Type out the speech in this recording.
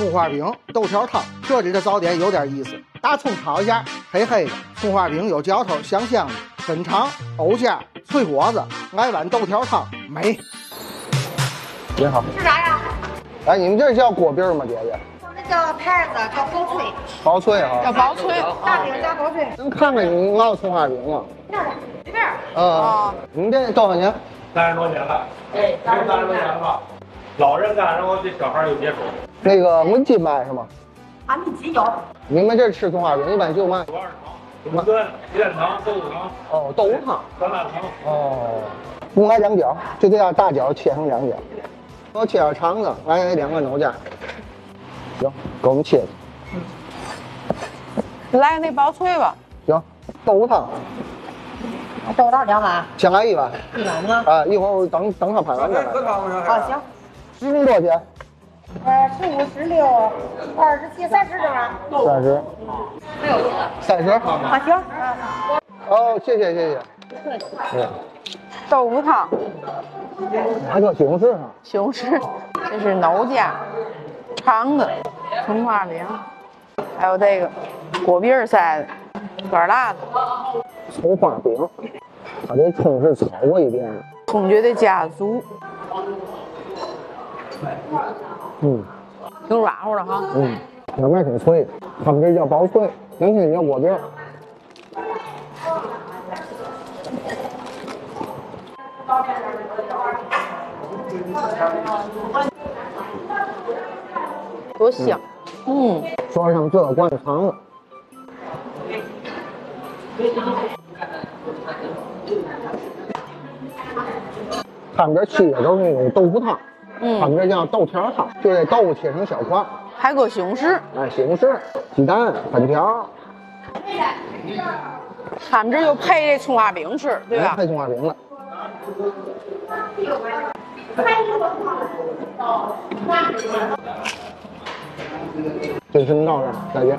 葱花饼、豆条汤。这里的早点有点意思，大葱炒一下，黑黑的；葱花饼有嚼头，香香的；粉肠、藕馅、脆果子，来碗豆条汤，美。你好，吃啥呀？哎，你们这叫果篦吗，姐姐？ 叫派子，叫薄脆，薄脆啊，叫薄脆，大饼加薄脆。能看看你烙葱花饼吗？那随便。啊，你们这多少年？30多年了。对，30多年了。老人干，然后对小孩有接触。那个焖鸡卖是吗？啊，焖鸡有。你们这吃葱花饼一般就卖520糖、5吨、鸡蛋糖、豆腐汤。哦，豆腐汤、酸辣汤。哦，不买两角，就这样大角切成两角，我切点肠子，来2个脑夹。 行，给我们切去。来那薄脆吧。行，豆腐汤。豆腐汤2碗。先来1碗。1碗吗？啊，一会儿等他拍完再来。啊，行。1斤多少钱？15、16、27、30这玩意儿。30。没有了。30。啊，行。哦，谢谢。客气。嗯。豆腐汤。还叫西红柿呢。西红柿，这是脑夹。 肠子、葱花饼，还有这个果篦塞的、卷辣子、葱花饼。把这葱是炒过一遍的，葱觉得家族。嗯，挺软乎的哈。嗯，表面挺脆，他们这叫薄脆，明显叫果篦。多香，嗯，说上这灌肠子，他们这吃的都是那种豆腐汤，嗯，他们这叫豆条汤，就这豆腐切成小块，还搁西红柿，哎，西红柿、鸡蛋、粉条，他们这就配这葱花饼吃，对吧？配葱花饼了。 这是闹着，大姐。